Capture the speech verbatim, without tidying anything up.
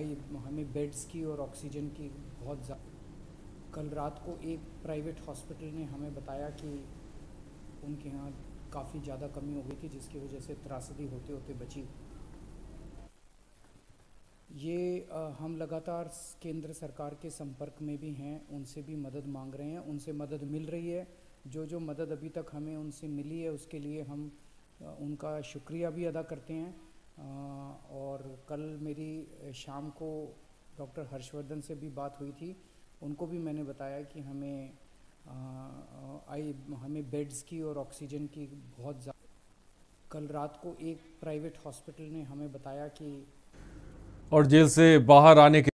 आई हमें बेड्स की और ऑक्सीजन की बहुत ज़्यादा। कल रात को एक प्राइवेट हॉस्पिटल ने हमें बताया कि उनके यहाँ काफ़ी ज़्यादा कमी हो गई थी, जिसकी वजह से त्रासदी होते होते बची। ये आ, हम लगातार केंद्र सरकार के संपर्क में भी हैं, उनसे भी मदद मांग रहे हैं, उनसे मदद मिल रही है। जो जो मदद अभी तक हमें उनसे मिली है उसके लिए हम आ, उनका शुक्रिया भी अदा करते हैं। आ, और कल मेरी शाम को डॉक्टर हर्षवर्धन से भी बात हुई थी, उनको भी मैंने बताया कि हमें आ, आई हमें बेड्स की और ऑक्सीजन की बहुत ज़्यादा। कल रात को एक प्राइवेट हॉस्पिटल ने हमें बताया कि और जेल से बाहर आने के